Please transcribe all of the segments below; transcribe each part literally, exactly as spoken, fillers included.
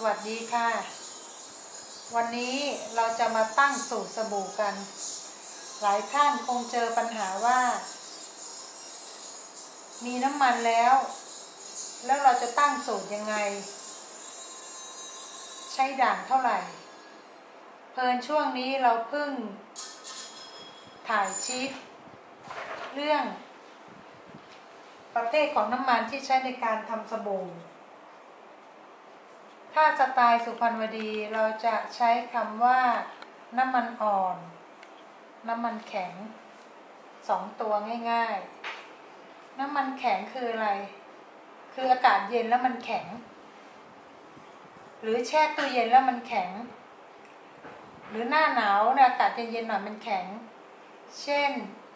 สวัสดีค่ะวันนี้เราจะมาตั้งสูตรสบู่กันหลายท่านคงเจอปัญหาว่ามีน้ำมันแล้วแล้วเราจะตั้งสูตรยังไงใช้ด่างเท่าไหร่เพลินช่วงนี้เราเพิ่งถ่ายชีทเรื่องประเภทของน้ำมันที่ใช้ในการทำสบู่ถ้าสไตล์สุพรรณวดีเราจะใช้คำว่าน้ำมันอ่อนน้ำมันแข็งสองตัวง่ายๆน้ำมันแข็งคืออะไรคืออากาศเย็นแล้วมันแข็งหรือแช่ตู้เย็นแล้วมันแข็งหรือหน้าหนาวอากาศเย็นๆหน่อยมันแข็งเช่น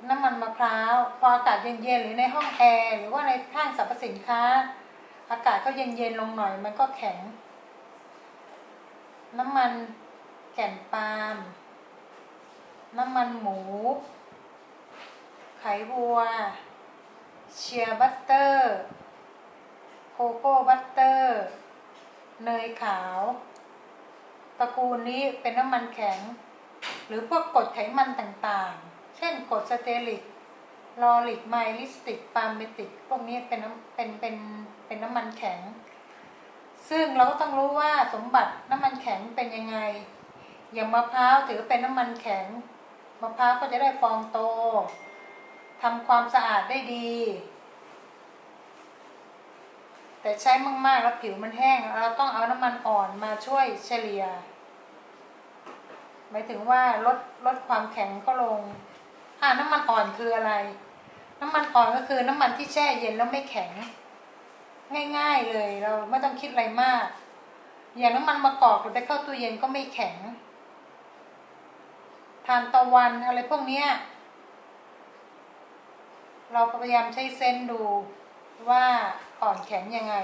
น้ำมันมะพร้าวพออากาศเย็นๆหรือในห้องแอร์หรือว่าในห้างสรรพสินค้าอากาศก็เย็นๆลงหน่อยมันก็แข็งน้ำมันแก่นปาล์มน้ำมันหมูไขวัวเชียบัตเตอร์โคโก้บัตเตอร์เนยขาวตระกูลนี้เป็นน้ำมันแข็งหรือพวกกรดไขมันต่างๆเช่นกรดสเตอริกลอริกไมลิสติกปาล์มเมติกพวกนี้เป็นเป็นเป็นเป็นน้ำมันแข็งซึ่งเราก็ต้องรู้ว่าสมบัติน้ำมันแข็งเป็นยังไงอย่างมะพร้าวถือเป็นน้ำมันแข็งมะพร้าวก็จะได้ฟองโตทำความสะอาดได้ดีแต่ใช้มากๆแล้วผิวมันแห้งเราต้องเอาน้ำมันอ่อนมาช่วยเฉลี่ยหมายถึงว่าลดลดความแข็งก็ลงอ่าน้ำมันอ่อนคืออะไรน้ำมันอ่อนก็คือน้ำมันที่แช่เย็นแล้วไม่แข็งง่ายๆเลยเราไม่ต้องคิดอะไรมากอย่างน้ำมันมะกอกเราไปเข้าตู้เย็นก็ไม่แข็งทานตะวันอะไรพวกเนี้ยเราพยายามใช้เส้นดูว่าอ่อนแข็งยังไง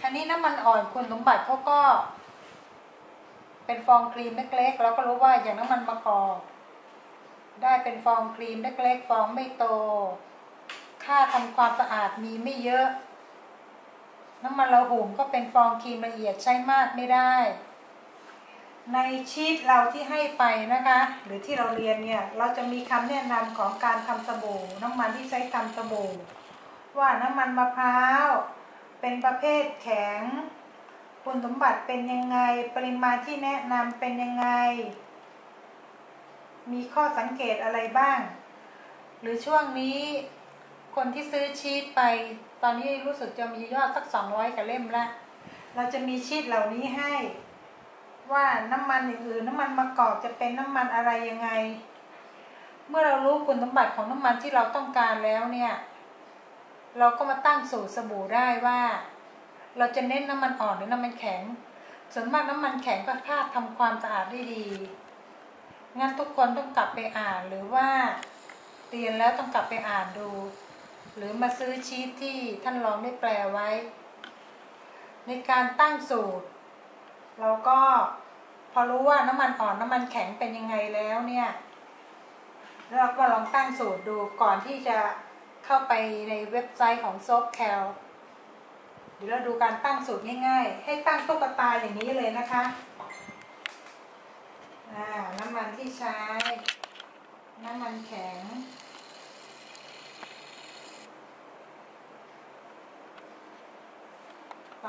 ทีนี้น้ำมันอ่อนคุณสมบัติเขาก็เป็นฟองครีมเล็กๆเราก็รู้ว่าอย่างน้ำมันมะกอกได้เป็นฟองครีมเล็กๆฟองไม่โตค่าทำความสะอาดมีไม่เยอะน้ำมันระหุ่มก็เป็นฟองครีมละเอียดใช้มากไม่ได้ในชีทเราที่ให้ไปนะคะหรือที่เราเรียนเนี่ยเราจะมีคำแนะนำของการทำสบู่น้ำมันที่ใช้ทำสบู่ว่าน้ำมันมะพร้าวเป็นประเภทแข็งคุณสมบัติเป็นยังไงปริมาณที่แนะนำเป็นยังไงมีข้อสังเกตอะไรบ้างหรือช่วงนี้คนที่ซื้อชีทไปตอนนี้รู้สึกจะมียอดสักสองร้อยกว่าเล่มละเราจะมีชีทเหล่านี้ให้ว่าน้ำมันอื่นๆน้ำมันมะกอกจะเป็นน้ำมันอะไรยังไงเมื่อเรารู้คุณสมบัติของน้ำมันที่เราต้องการแล้วเนี่ยเราก็มาตั้งสูตรสบู่ได้ว่าเราจะเน้นน้ำมันอ่อนหรือน้ำมันแข็งส่วนมากน้ำมันแข็งก็ค่าทำความสะอาดได้ดีงั้นทุกคนต้องกลับไปอ่านหรือว่าเรียนแล้วต้องกลับไปอ่านดูหรือมาซื้อชีทที่ท่านรองได้แปลไว้ในการตั้งสูตรเราก็พอรู้ว่าน้ำมันอ่อนน้ำมันแข็งเป็นยังไงแล้วเนี่ยเราก็ลองตั้งสูตรดูก่อนที่จะเข้าไปในเว็บไซต์ของ softcalc เดี๋ยวเราดูการตั้งสูตรง่ายๆให้ตั้งตุ๊กตาอย่างนี้เลยนะคะน้ำมันที่ใช้น้ำมันแข็ง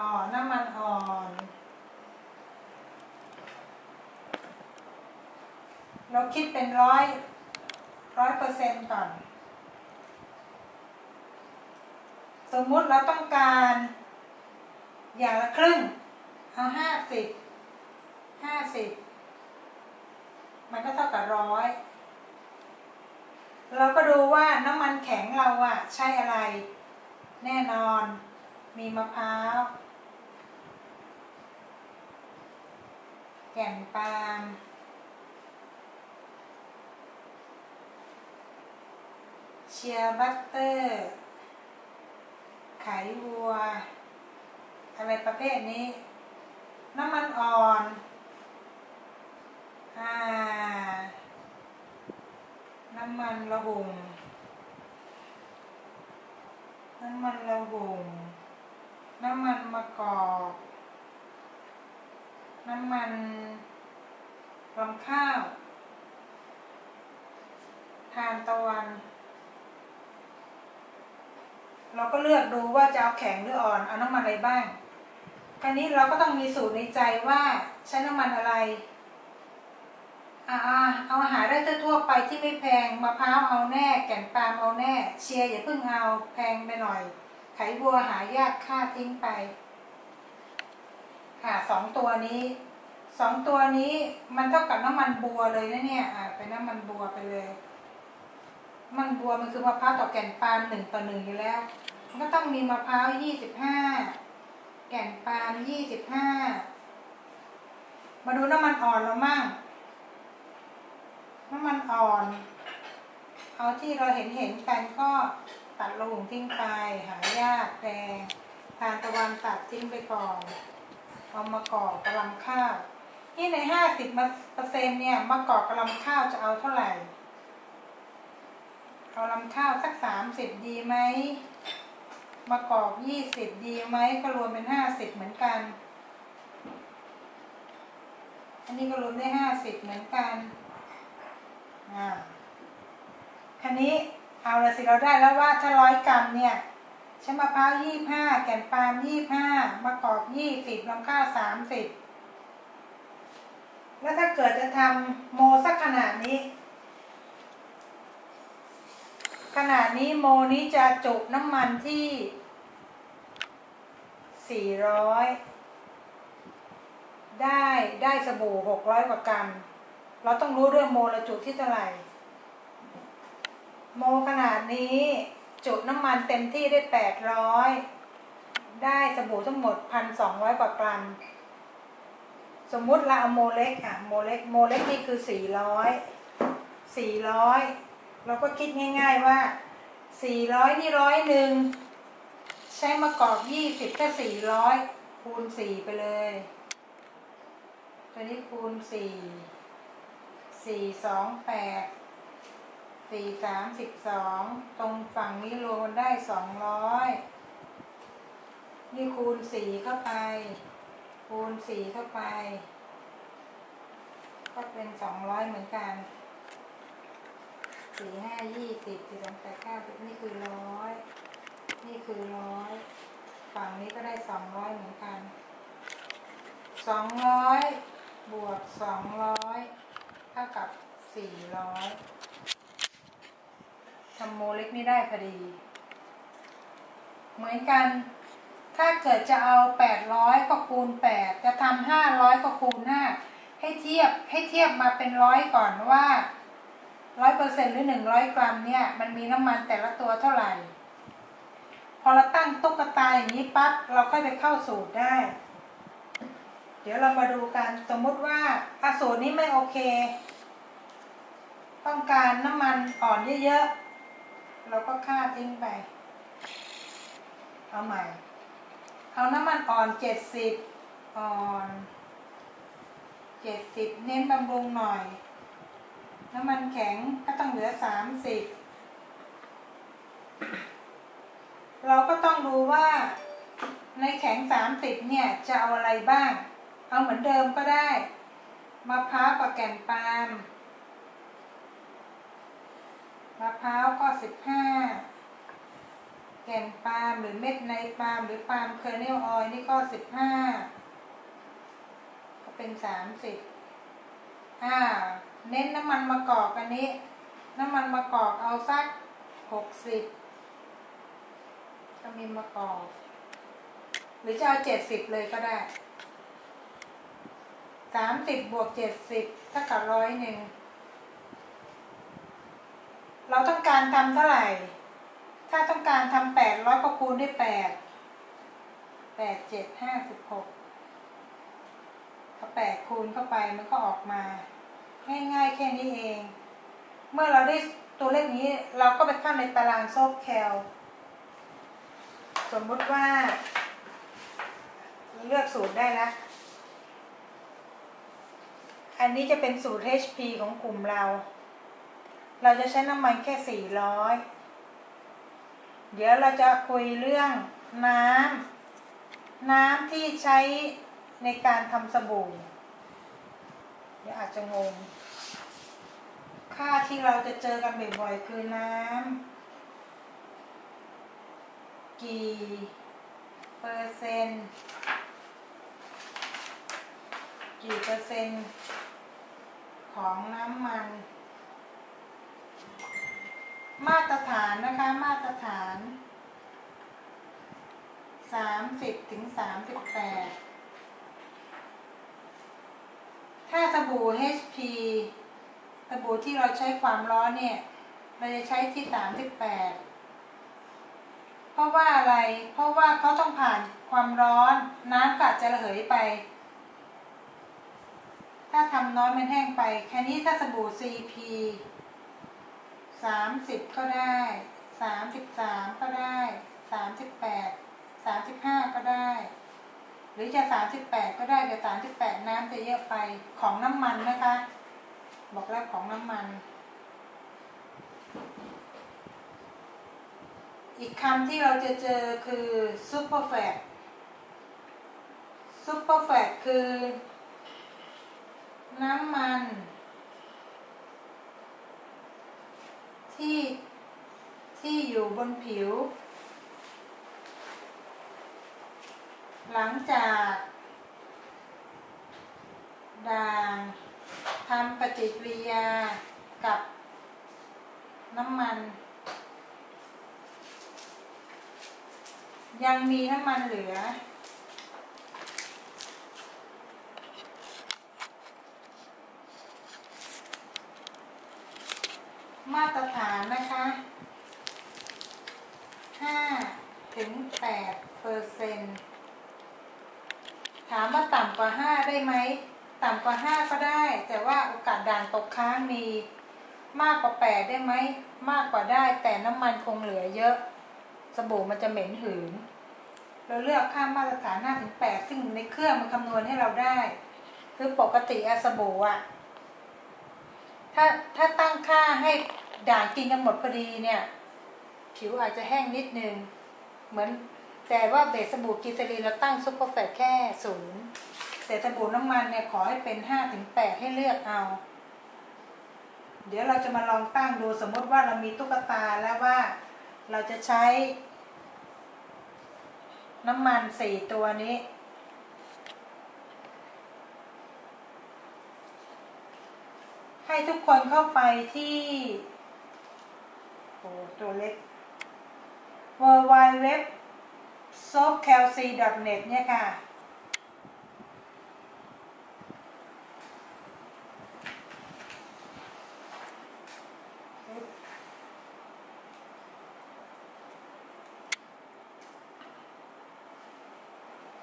ต่อน้ำมันอ่อนเราคิดเป็นร้อยร้อยเปอร์เซ็นต์ก่อนสมมุติเราต้องการอย่างละครึ่งเอาห้าสิบห้าสิบมันก็เท่ากับร้อยเราก็ดูว่าน้ำมันแข็งเราอะใช้อะไรแน่นอนมีมะพร้าวแก่นปาล์มเชียบัตเตอร์ไขวัวอะไรประเภทนี้น้ำมันอ่อนอ่าน้ำมันระหุ่มน้ำมันระหุ่มน้ำมันมะกอก น้ำมันรำข้าวทานตะวันเราก็เลือกดูว่าจะเอาแข็งหรืออ่อนเอาน้ำมันอะไรบ้างคราวนี้เราก็ต้องมีสูตรในใจว่าใช้น้ำมันอะไรอ่าเอาอาหารได้ทั่วไปที่ไม่แพงมะพร้าวเอาแน่แก่นปาล์มเอาแน่เชียร์อย่าเพิ่งเอาแพงไปหน่อยไขบัวหายากค่าทิ้งไปค่ะสองตัวนี้สองตัวนี้มันเท่ากับน้ำมันบัวเลยนะเนี่ยอ่าไปน้ำมันบัวไปเลยมันบัวมันคือมะพร้าวต่อแก่นปาล์มหนึ่งต่อหนึ่งอยู่แล้วมันก็ต้องมีมะพร้าวยี่สิบห้าแก่นปาล์มยี่สิบห้ามาดูน้ำมันอ่อนเรามั่งน้ำมันอ่อนเอาที่เราเห็นเห็นกันก็ตัดลงทิ้งไปหายากแพงทานตะวันตัดทิ้งไปก่อนเอามะกอกกะหล่ำข้าวที่ในห้าสิบเปอร์เซ็นต์เนี่ยมะกอกกะหล่ำข้าวจะเอาเท่าไหร่เอาลำข้าวสักสามสิบดีไหมมะกอกยี่สิบดีไหมก็รวมเป็นห้าสิบเหมือนกันอันนี้ก็รวมได้ห้าสิบเหมือนกันอ่าคันนี้เอาละสิเราได้แล้วว่าถ้าร้อยกรัมเนี่ยใช้มะพร้าวยี่สิบห้าแก่นปาล์มยี่สิบห้ามะกอกยี่สิบลำข้าวสามสิบแล้วถ้าเกิดจะทำโมสักขนาดนี้ขนาดนี้โมนี้จะจุน้ำมันที่สี่ร้อยได้ได้สบู่หกร้อยกว่ากรัมเราต้องรู้ด้วยโมละจุที่เท่าไหร่โมขนาดนี้จุน้ำมันเต็มที่ได้แปดร้อยได้สบู่ทั้งหมดพันสองร้อยกว่ากรัมสมมุติเราเอาโมเล็กอะโมเล็กโมเล็กนี่คือสี่ร้อยสี่ร้อยเราก็คิดง่ายๆว่าสี่ร้อยนี่ร้อยหนึ่งใช้มะกอกยี่สิบก็สี่ร้อยคูณสี่ไปเลยตัวนี้คูณสี่ สี่ สอง แปด สี่ สาม สิบสองตรงฝั่งนี้รวมได้สองร้อยนี่คูณสี่เข้าไปคูณสี่เข้าไปก็เป็นสองร้อยเหมือนกันสี่ห้ายี่สิบสี่สองแปดเก้าสิบนี่คือร้อยนี่คือร้อยฝั่งนี้ก็ได้สองร้อยเหมือนกันสองร้อยบวกสองร้อยเท่ากับสี่ร้อยทำโมเล็กนี่ได้พอดีเหมือนกันถ้าเกิดจะเอาแปดร้อยก็คูณแปดจะทำห้าร้อยก็คูณห้าให้เทียบให้เทียบมาเป็นร้อยก่อนว่าร้อยเปอร์เซ็นต์หรือหนึ่งร้อยกรัมเนี่ยมันมีน้ำมันแต่ละตัวเท่าไหร่พอเราตั้งตุ๊กตาอย่างนี้ปั๊บเราค่อยไปเข้าสูตรได้เดี๋ยวเรามาดูกันสมมติว่าอาสูตรนี้ไม่โอเคต้องการน้ำมันอ่อนเยอะๆเราก็ฆ่าทิ้งไปเอาใหม่เอาน้ำมันอ่อนเจ็ดสิบอ่อนเจ็ดสิบเน้นบำรุงหน่อยน้ำมันแข็งก็ต้องเหลือสามสิบเราก็ต้องดูว่าในแข็งสามสิบเนี่ยจะเอาอะไรบ้างเอาเหมือนเดิมก็ได้มะพร้าวกับแก่นปาล์มมะพร้าวก็สิบห้าแก่นปาล์มหรือเม็ดในปาล์มหรือปาล์มเคอร์เนลออยล์นี่ก็สิบห้าก็เป็นสามสิบอ่าเน้นน้ำมันมะกอกอันนี้น้ำมันมะกอกเอาสักหกสิบจะมีมะกอกหรือจะเอาเจ็ดสิบเลยก็ได้สามสิบบวกเจ็ดสิบเท่ากับร้อยหนึ่งเราต้องการทำเท่าไหร่ถ้าต้องการทำแปดร้อยก็คูณด้วยแปดแปดเจ็ดห้าสิบหกก็แปดคูณเข้าไปมันก็ออกมาง่ายๆแค่นี้เองเมื่อเราได้ตัวเลขนี้เราก็ไปเข้าในตารางซอฟต์แคลสมมติว่าเลือกสูตรได้แล้วอันนี้จะเป็นสูตร เอช พี ของกลุ่มเราเราจะใช้น้ำมันแค่ สี่ร้อยเดี๋ยวเราจะคุยเรื่องน้ำน้ำที่ใช้ในการทำสบู่ เดี๋ยวอาจจะงงค่าที่เราจะเจอกันบ่อยๆคือน้ำกี่เปอร์เซ็นต์กี่เปอร์เซ็นต์ของน้ำมันมาตรฐานนะคะมาตรฐานสามสิบถึงสามสิบแปดถ้าสบู่ เอช พี สบู่ที่เราใช้ความร้อนเนี่ยเราจะใช้ที่สามสิบแปดเพราะว่าอะไรเพราะว่าเขาต้องผ่านความร้อนน้ำก็จะระเหยไปถ้าทำน้อยมันแห้งไปแค่นี้ถ้าสบู่ ซี พี สามสิบก็ได้สามสิบสามก็ได้สามสิบแปดสามสิบห้าก็ได้หรือจะสามสิบแปดก็ได้แต่สามสิบแปดน้ำจะเยอะไปของน้ำมันนะคะบอกแล้วของน้ำมันอีกคำที่เราจะเจอคือซูเปอร์แฟตซูเปอร์แฟตคือน้ำมันที่ที่อยู่บนผิวหลังจากด่างทำปฏิกิริยากับน้ำมันยังมีน้ำมันเหลือมาตรฐานนะคะห้าถึงแปดเปอร์เซ็นต์ถามว่าต่ำกว่าห้าได้ไหมต่ำกว่าห้าก็ได้แต่ว่าโอกาสด่างตกค้างมีมากกว่าแปดได้ไหมมากกว่าได้แต่น้ำมันคงเหลือเยอะสบู่มันจะเหม็นหืนเราเลือกค่ามาตรฐานห้าถึงแปดซึ่งในเครื่องมันคำนวณให้เราได้คือปกติอะสบู่อะถ้าถ้าตั้งค่าให้ด่างกินกันหมดพอดีเนี่ยผิวอาจจะแห้งนิดนึงเหมือนแต่ว่าเบสสบู่กิเซรีนเราตั้งซุปเปอร์แฟตแค่ศูนย์แต่สบู่น้ำมันเนี่ยขอให้เป็นห้าถึงแปดให้เลือกเอาเดี๋ยวเราจะมาลองตั้งดูสมมติว่าเรามีตุ๊กตาแล้วว่าเราจะใช้น้ำมันสี่ตัวนี้ให้ทุกคนเข้าไปที่โอ้ตัวเล็ก ดับเบิลยู ดับเบิลยู ดับเบิลยู ดอท ซอฟต์แคลค ดอท เน็ต เนี่ยค่ะ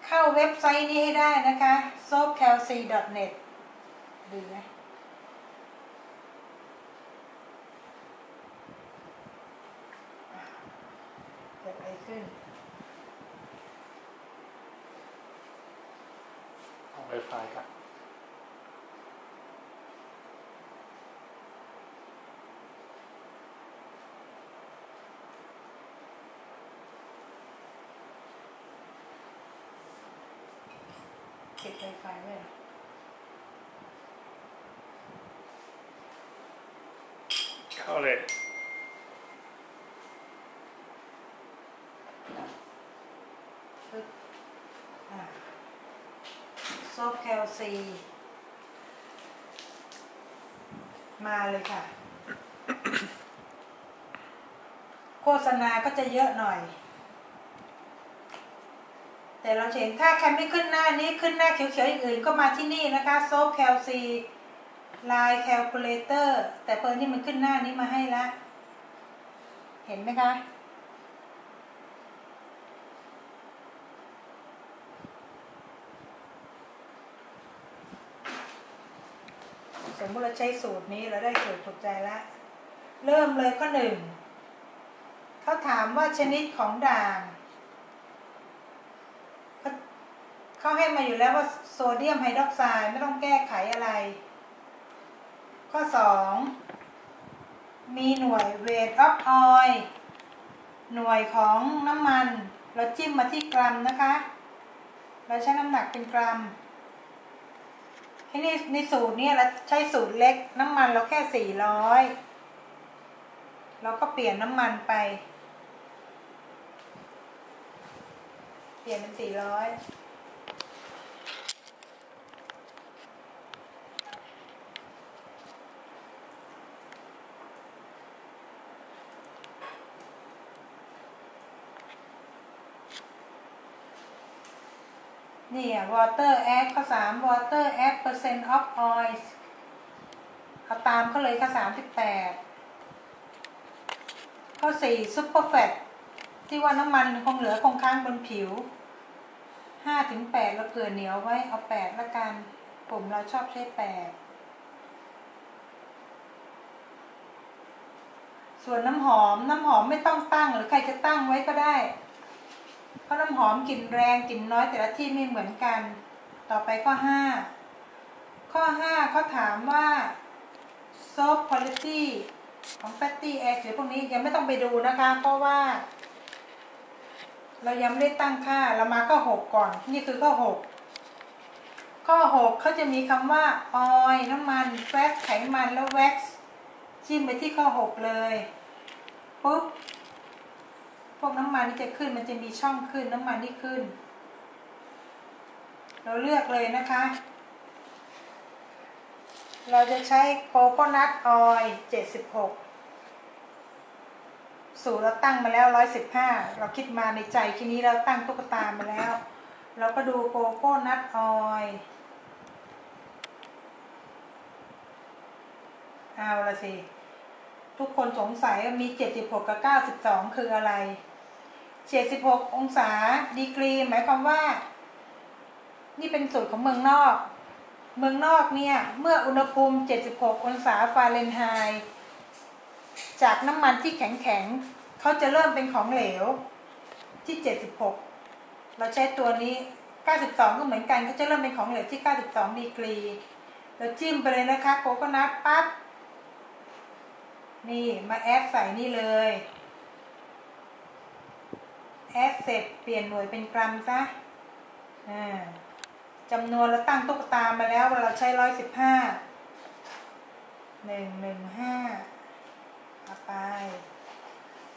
เข้าเว็บไซต์นี้ให้ได้นะคะ ซอฟต์แคลค ดอท เน็ต ดีไหมของไวไฟครับเก็บไวไฟไว้เข้าเลยซอฟต์แคลค มาเลยค่ะ โฆษณาก็จะเยอะหน่อยแต่เราเห็นถ้าใครไม่ขึ้นหน้านี้ขึ้นหน้าเขียวๆอย่างอื่นก็มาที่นี่นะคะ ซอฟต์แคลค Line Calculator แต่เพิ่นนี่มันขึ้นหน้านี้มาให้ละเห็นไหมคะสมมติเราใช้สูตรนี้เราได้สูตรถูกใจแล้วเริ่มเลยข้อหนึ่งเขาถามว่าชนิดของด่างเขาให้มาอยู่แล้วว่าโซเดียมไฮดรอกไซด์ไม่ต้องแก้ไขอะไรข้อสองมีหน่วย weight of oil หน่วยของน้ำมันเราจิ้มมาที่กรัมนะคะเราใช้น้ำหนักเป็นกรัม ให้ในในสูตรเนี่ยเราใช้สูตรเล็กน้ำมันเราแค่สี่ร้อยเราก็เปลี่ยนน้ำมันไปเปลี่ยนเป็นสี่ร้อยนี่อ่ะ water add ข้อสาม water add percent of oil เอาตามเขาเลยข้อสามสิบแปดข้อสี่ super fat ที่ว่าน้ำมันคงเหลือคงค้างบนผิวห้าถึงแปดเราเผื่อเหนียวไว้เอาแปดละกันกลุ่มเราชอบใช้แปดส่วนน้ำหอมน้ำหอมไม่ต้องตั้งหรือใครจะตั้งไว้ก็ได้เพราะน้ำหอมกลิ่นแรงกลิ่นน้อยแต่ละที่ไม่เหมือนกันต่อไปข้อห้าข้อห้าเขาถามว่า soap quality ของ fatty acid พวกนี้ยังไม่ต้องไปดูนะคะเพราะว่าเรายังไม่ได้ตั้งค่าเรามาข้อหกก่อนนี่คือข้อหกข้อหกเขาจะมีคำว่า oil น้ำมัน fat ไขมันและ wax จิ้มไปที่ข้อหกเลยปุ๊บพวกน้ำมันที่จะขึ้นมันจะมีช่องขึ้นน้ำมันที่ขึ้นเราเลือกเลยนะคะเราจะใช้โคโคนัทออยล์เจ็ดสิบหกสูตรเราตั้งมาแล้วหนึ่งร้อยสิบห้าเราคิดมาในใจทีนี้เราตั้งตุ๊กตามาแล้วเราก็ดูโคโคนัทออยล์เอาละสิทุกคนสงสัยมีเจ็ดสิบหกกับเก้าสิบสองคืออะไรเจ็ดสิบหกองศาดีกรีหมายความว่านี่เป็นสูตรของเมืองนอกเมืองนอกเนี่ยเมื่ออุณหภูมิเจ็ดสิบหกองศาฟาเรนไฮต์จากน้ำมันที่แข็งๆเขาจะเริ่มเป็นของเหลวที่เจ็ดสิบหกเราใช้ตัวนี้เก้าสิบสองก็เหมือนกันเขาจะเริ่มเป็นของเหลวที่เก้าสิบสองดีกรีเราจิ้มไปเลยนะคะโคโคนัทปั๊บนี่มาแอดใส่นี่เลยแอดเสร็จเปลี่ยนหน่วยเป็นกรัมซะจำนวนเราตั้งตุ๊กตามาแล้วเราใช้ร้อยสิบห้าหนึ่งหนึ่งห้าเอาไป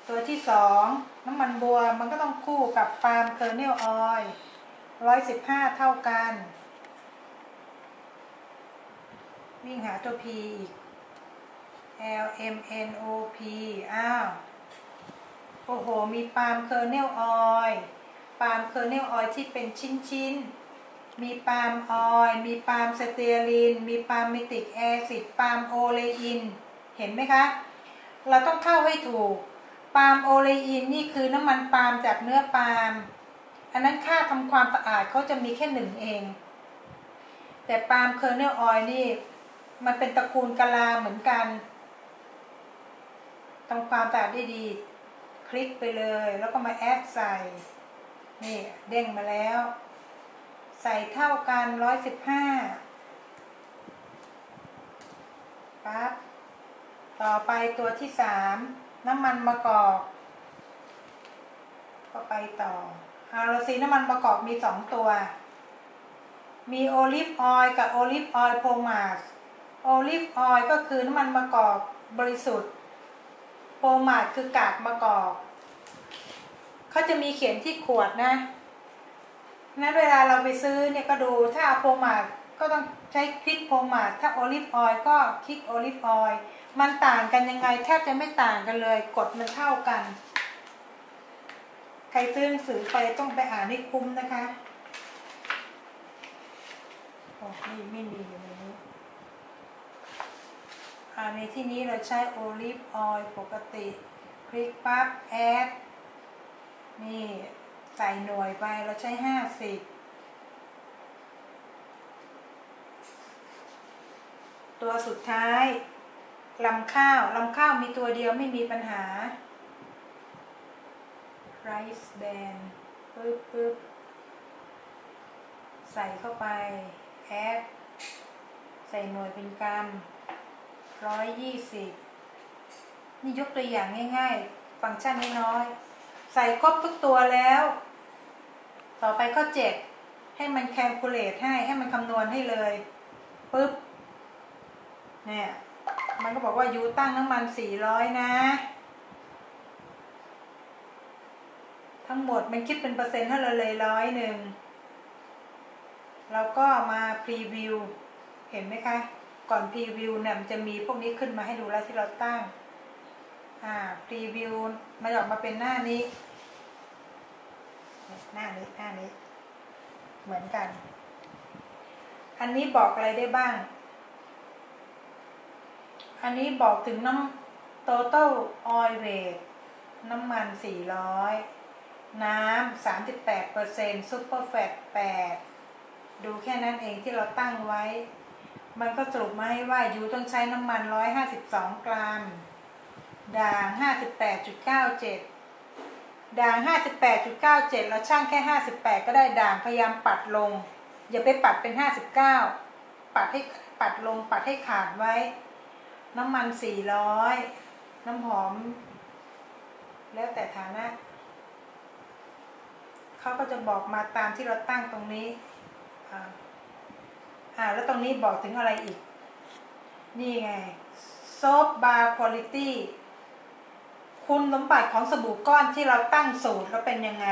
ตัวที่สองน้ำมันบัวมันก็ต้องคู่กับปาล์มเคอร์เนลออยล์ร้อยสิบห้าเท่ากันวิ่งหาตัว P อีกL M N O P อ้าวโอ้โหมีปาล์มเคอร์เนลออยล์ปาล์มเคอร์เนลออยล์ที่เป็นชิ้นๆมีปาล์มออยล์มีปาล์มสเตียรินมีปาล์มเมติกแอซิดปาล์มโอเลอินเห็นไหมคะเราต้องเข้าให้ถูกปาล์มโอเลอินนี่คือน้ำมันปาล์มจากเนื้อปาล์มอันนั้นค่าทำความสะอาดเขาจะมีแค่หนึ่งเองแต่ปาล์มเคอร์เนลออยล์นี่มันเป็นตระกูลกะลาเหมือนกันทำความสะอาดได้ดีคลิกไปเลยแล้วก็มาแอดใส่นี่เด้งมาแล้วใส่เท่ากันร้อยสิบห้าปั๊บต่อไปตัวที่สามน้ำมันมะกอกก็ไปต่อเอาละสิน้ำมันมะกอกมีสองตัวมีโอลิฟออยล์กับโอลิฟออยล์โพมาสโอลิฟออยล์ก็คือน้ำมันมะกอกบริสุทธิ์โปรมาดคือกากมะกอกเขาจะมีเขียนที่ขวดนะนั้นเวลาเราไปซื้อเนี่ยก็ดูถ้าเอาโปรมาดก็ต้องใช้คลิกโปรมาดถ้าโอลิฟออยล์ก็คลิกโอลิฟออยล์มันต่างกันยังไงแทบจะไม่ต่างกันเลยกดมันเท่ากันใครซื้อหนังสือไปต้องไปอ่านให้คุ้มนะคะโอ้นี่ไม่มีอยู่ในนี้ในที่นี้เราใช้โอลิฟออยล์ปกติคลิกปั๊บแอดนี่ใส่หน่วยไปเราใช้ห้าสิบตัวสุดท้ายลำข้าวลำข้าวมีตัวเดียวไม่มีปัญหาไรซ์แบนปึ๊บปึ๊บใส่เข้าไปแอดใส่หน่วยเป็นกรัมร้อยยี่สิบนี่ยกตัวอย่างง่ายๆฟังก์ชันน้อยๆใส่ครบทุกตัวแล้วต่อไปข้อเจ็ดให้มันแคลคูลเลตให้ให้มันคำนวณให้เลยเ ปึ๊บเนี่ยมันก็บอกว่ายูตั้งน้ำมันสี่ร้อยนะทั้งหมดมันคิดเป็นเปอร์เซ็นต์ให้เราเลยร้อยหนึ่งเราก็มาพรีวิวเห็นไหมคะก่อนพรีวิวเนี่ยมันจะมีพวกนี้ขึ้นมาให้ดูแล้วที่เราตั้งอ่าพรีวิวมันออกมาเป็นหน้านี้หน้านี้หน้านี้เหมือนกันอันนี้บอกอะไรได้บ้างอันนี้บอกถึงน้ำ total oil weight น้ำมันสี่ร้อยน้ำ สามสิบแปดเปอร์เซ็นต์ super fat แปดดูแค่นั้นเองที่เราตั้งไว้มันก็สรุปมาให้ว่ายูต้องใช้น้ำมันหนึ่งร้อยห้าสิบสองกรัมด่าง ห้าสิบแปดจุดเก้าเจ็ด ด่าง ห้าสิบแปดจุดเก้าเจ็ด เราช่างแค่ห้าสิบแปดก็ได้ด่างพยายามปัดลงอย่าไปปัดเป็นห้าสิบเก้าปัดให้ปัดลงปัดให้ขาดไว้น้ำมันสี่ร้อยน้ำหอมแล้วแต่ฐานะเขาก็จะบอกมาตามที่เราตั้งตรงนี้อ่าอ่าแล้วตรงนี้บอกถึงอะไรอีกนี่ไงซอฟต์บาร์คุณภาพคุณสมบัติของสบู่ก้อนที่เราตั้งสูตรแล้วเป็นยังไง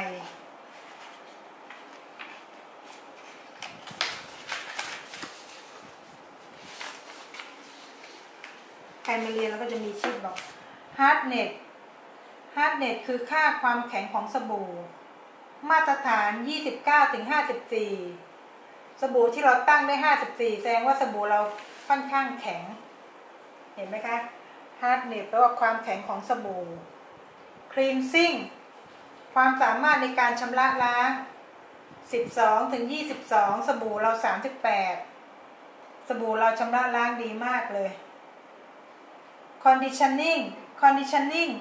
ใครมาเรียนแล้วก็จะมีชีตบอก hardness hardness คือค่าความแข็งของสบู่มาตรฐาน ยี่สิบเก้าถึงห้าสิบสี่ สบู่ที่เราตั้งได้ ห้าสิบสี่ แสดงว่าสบู่เราค่อนข้างแข็งเห็นไหมคะ hardness แปลว่าความแข็งของสบู่ cleansing ความสามารถในการชำระล้าง สิบสองถึงยี่สิบสอง สบู่เรา สามสิบแปด สบู่เราชำระล้างดีมากเลยconditioning conditioning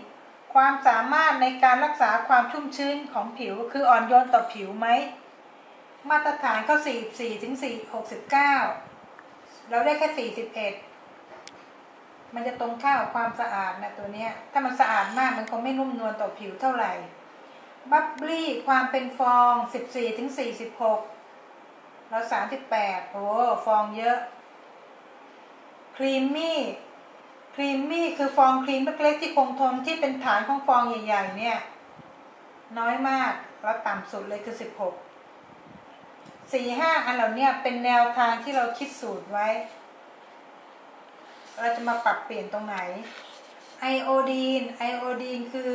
ความสามารถในการรักษาความชุ่มชื้นของผิวคืออ่อนโยนต่อผิวไหมมาตรฐานเขาสี่สิบสี่ถึงหกสิบเก้าเราได้แค่สี่สิบเอ็ดมันจะตรงข้ามความสะอาดนะตัวเนี้ยถ้ามันสะอาดมากมันคงไม่นุ่มนวลต่อผิวเท่าไหร่บับบี้ความเป็นฟองสิบสี่ถึงสี่สิบหกเราสามสิบแปดโอ้ฟองเยอะครีมมี่ครีมมี่คือฟองครีมเล็กๆที่คงทนที่เป็นฐานของฟองใหญ่ๆเนี่ยน้อยมากแล้วต่ำสุดเลยคือสิบหก สี่ห้าอันเหล่านี้เป็นแนวทางที่เราคิดสูตรไว้เราจะมาปรับเปลี่ยนตรงไหนไอโอดีนไอโอดีนคือ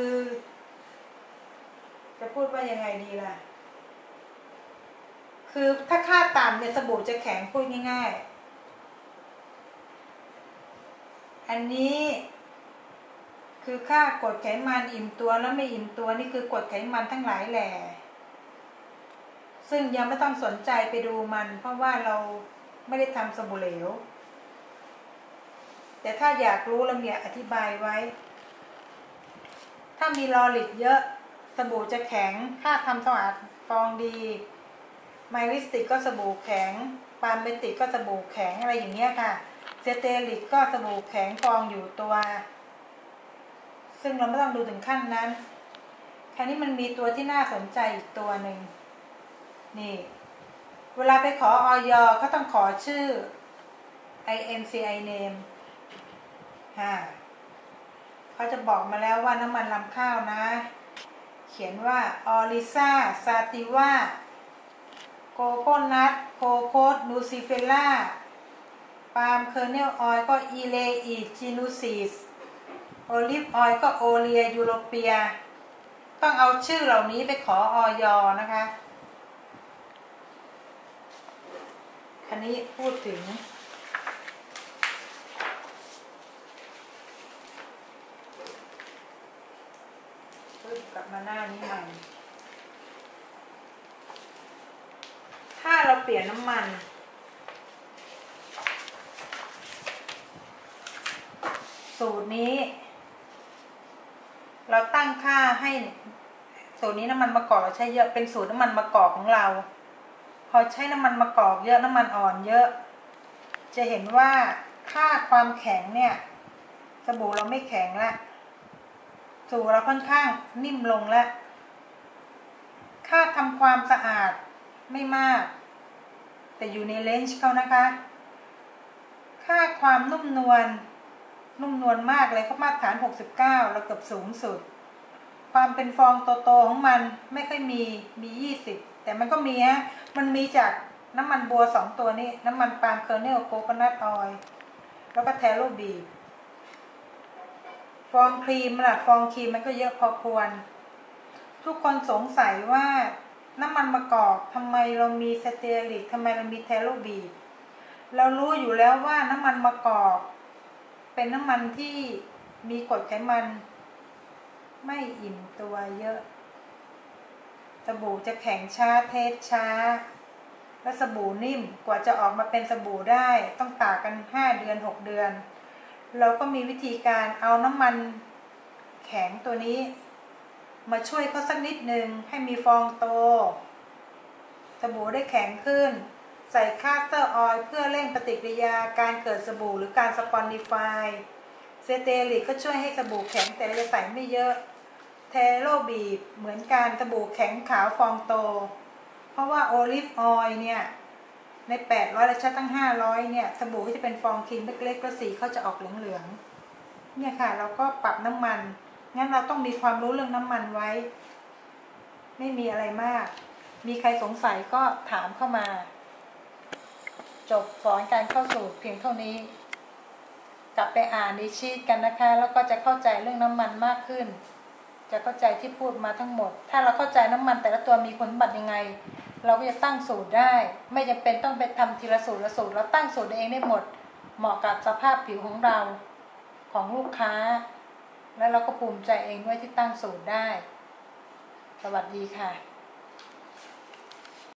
จะพูดว่ายังไงดีล่ะคือถ้าค่าต่ำเนี่ยสบู่จะแข็งพูดง่ายๆอันนี้คือค่ากรดไขมันอิ่มตัวแล้วไม่อิ่มตัวนี่คือกรดไขมันทั้งหลายแหล่ซึ่งยังไม่ต้องสนใจไปดูมันเพราะว่าเราไม่ได้ทำสบู่เหลวแต่ถ้าอยากรู้เรามีอธิบายไว้ถ้ามีลอริดเยอะสบู่จะแข็งค่าทำสะอาดฟองดีไมลิสติกก็สบู่แข็งปาเมติกก็สบู่แข็งอะไรอย่างเงี้ยค่ะเซเตลิกก็สบู่แข็งฟองอยู่ตัวซึ่งเราไม่ต้องดูถึงขั้นนั้นแค่นี้มันมีตัวที่น่าสนใจอีกตัวหนึ่งนี่เวลาไปขอออยก็ต้องขอชื่อ ไอ เอ็น ซี ไอ name ฮ่าเขาจะบอกมาแล้วว่าน้ำมันลำข้าวนะเขียนว่าออริซาซาติวาโกโคนัทโคโคดนูซิเฟล่าปาล์มเคอร์เนลออยล์ก็อีเลอีจีนูซิสโอลิฟออยล์ก็โอเลียยูโรเปียต้องเอาชื่อเหล่านี้ไปขอออยนะคะคันนี้พูดถึงกลับมาหน้านี้ใหม่ถ้าเราเปลี่ยนน้ำมันสูตรนี้เราตั้งค่าให้สูตรนี้น้ำมันมะกอกเราใช้เยอะเป็นสูตรน้ำมันมะกอกของเราพอใช้น้ำมันมะกอกเยอะน้ำมันอ่อนเยอะจะเห็นว่าค่าความแข็งเนี่ยสบู่เราไม่แข็งละสบู่เราค่อนข้างนิ่มลงละค่าทำความสะอาดไม่มากแต่อยู่ในเลนจ์เขานะคะ ค่าความนุ่มนวลนุ่มนวลมากเลยครับมาตรฐานหกสิบเก้าแล้วเกือบสูงสุดความเป็นฟองโตๆของมันไม่ค่อยมีมียี่สิบแต่มันก็มีฮะมันมีจากน้ำมันบัวสองตัวนี้น้ำมันปาล์มเคอร์เนลโคโคนัทออยล์แล้วก็แทโรบีฟองครีมล่ะฟองครีมมันก็เยอะพอควรทุกคนสงสัยว่าน้ำมันมะกอกทำไมเรามีสเตียริกทำไมเรามีแทโรบีเรารู้อยู่แล้วว่าน้ำมันมะกอกเป็นน้ำมันที่มีกรดไขมันไม่อิ่มตัวเยอะสบู่จะแข็งช้าเทสช้าและสบู่นิ่มกว่าจะออกมาเป็นสบู่ได้ต้องตากกันห้าเดือนหกเดือนเราก็มีวิธีการเอาน้ำมันแข็งตัวนี้มาช่วยเขาสักนิดนึงให้มีฟองโตสบู่ได้แข็งขึ้นใส่คาสเตอร์ออยล์เพื่อเร่งปฏิกิริยาการเกิดสบู่หรือการสปอนดิฟายเซเตริกก็ช่วยให้สบู่แข็งแต่จะใส่ไม่เยอะเทโรบีบเหมือนการสบู่แข็งขาวฟองโตเพราะว่าโอลิฟออยล์เนี่ยในแปดร้อยและชั้นตั้งห้าร้อยเนี่ยสบู่ก็จะเป็นฟองครีมเล็กๆก็สีเขาจะออกเหลืองๆเนี่ยค่ะเราก็ปรับน้ำมันงั้นเราต้องมีความรู้เรื่องน้ำมันไว้ไม่มีอะไรมากมีใครสงสัยก็ถามเข้ามาจบสอนการเข้าสู่เพียงเท่านี้กลับไปอ่านในชีตกันนะคะแล้วก็จะเข้าใจเรื่องน้ำมันมากขึ้นจะเข้าใจที่พูดมาทั้งหมดถ้าเราเข้าใจน้ำมันแต่ละตัวมีคุณสมบัติยังไงเราก็จะตั้งสูตรได้ไม่จำเป็นต้องไปทำทีละสูตรละสูตรเราตั้งสูตรเองได้หมดเหมาะกับสภาพผิวของเราของลูกค้าแล้วเราก็ภูมิใจเองด้วยที่ตั้งสูตรได้สวัสดีค่ะ